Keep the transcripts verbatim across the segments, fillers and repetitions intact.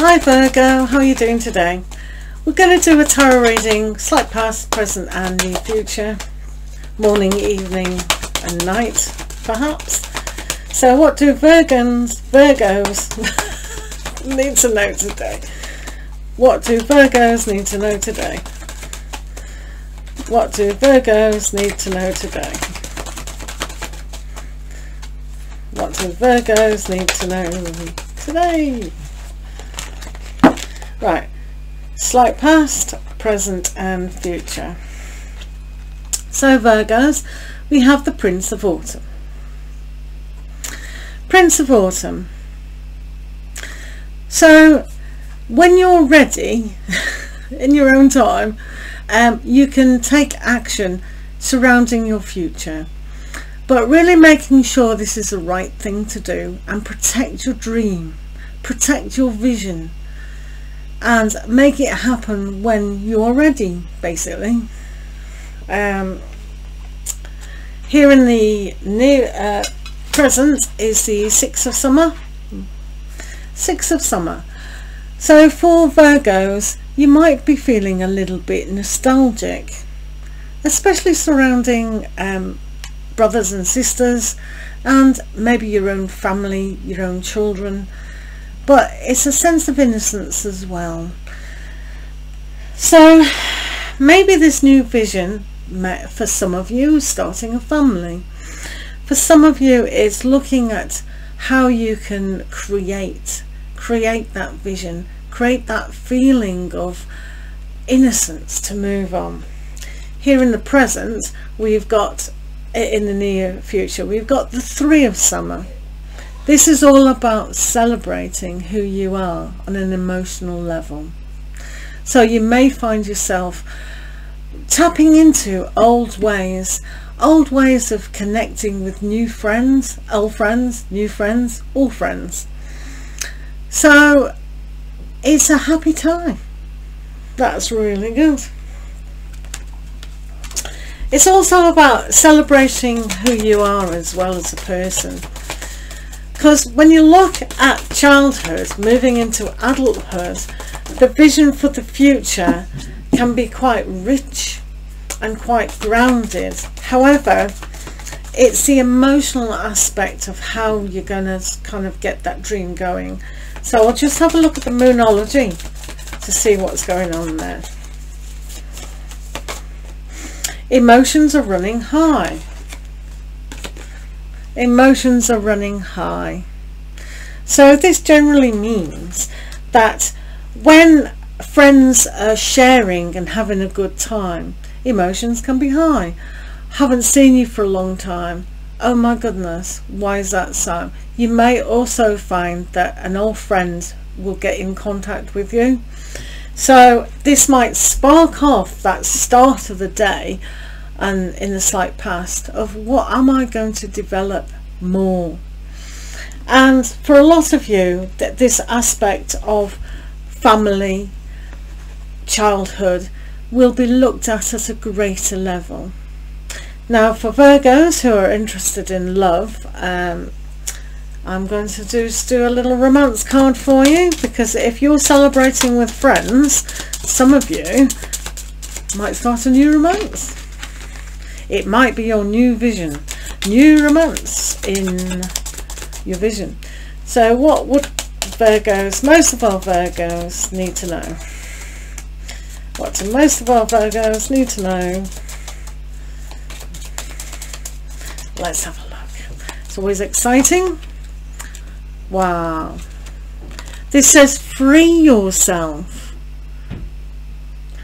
Hi Virgo, how are you doing today? We're going to do a tarot reading, slight past, present and the future, morning, evening and night perhaps. So what do Virgans, Virgos need to know today? What do Virgos need to know today? What do Virgos need to know today? What do Virgos need to know today? Right, slight past, present and future. So Virgos, we have the Prince of Autumn. Prince of Autumn. So when you're ready in your own time, um, you can take action surrounding your future, but really making sure this is the right thing to do, and protect your dream, protect your vision, and make it happen when you're ready, basically. Um, here in the near uh, present is the sixth of summer. Sixth of summer. So for Virgos, you might be feeling a little bit nostalgic, especially surrounding um, brothers and sisters, and maybe your own family, your own children. But it's a sense of innocence as well. So maybe this new vision for some of you is starting a family. For some of you, it's looking at how you can create, create that vision, create that feeling of innocence to move on. Here in the present, we've got, in the near future, we've got the Three of Summer. This is all about celebrating who you are on an emotional level. So you may find yourself tapping into old ways, old ways of connecting with new friends, old friends, new friends, all friends. So it's a happy time. That's really good. It's also about celebrating who you are as well as a person. Because when you look at childhood, moving into adulthood, the vision for the future can be quite rich and quite grounded. However, it's the emotional aspect of how you're going to kind of get that dream going. So I'll just have a look at the Moonology to see what's going on there. Emotions are running high. Emotions are running high. So this generally means that when friends are sharing and having a good time, emotions can be high. Haven't seen you for a long time. Oh my goodness, why is that so? You may also find that an old friend will get in contact with you. So this might spark off that start of the day and in the slight past of what am I going to develop more. And for a lot of you, that this aspect of family, childhood will be looked at at a greater level. Now for Virgos who are interested in love, um, I'm going to do, do a little romance card for you, because if you're celebrating with friends, some of you might start a new romance. It might be your new vision, new romance in your vision. So what would Virgos, most of our Virgos need to know? What do most of our Virgos need to know? Let's have a look. It's always exciting. Wow. This says free yourself.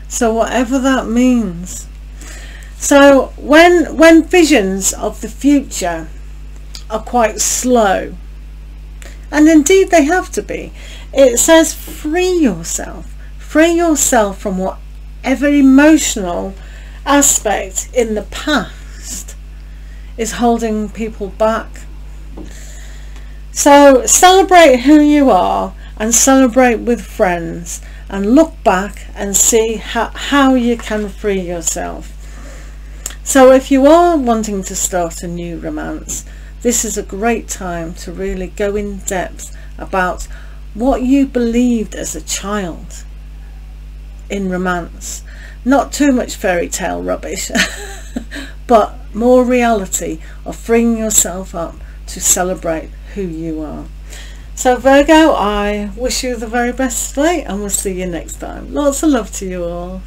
So whatever that means. So when when visions of the future are quite slow, and indeed they have to be, it says free yourself, free yourself from whatever emotional aspect in the past is holding people back. So celebrate who you are, and celebrate with friends, and look back and see how, how you can free yourself. So if you are wanting to start a new romance, this is a great time to really go in depth about what you believed as a child in romance. Not too much fairy tale rubbish, but more reality of freeing yourself up to celebrate who you are. So Virgo, I wish you the very best today, and we'll see you next time. Lots of love to you all.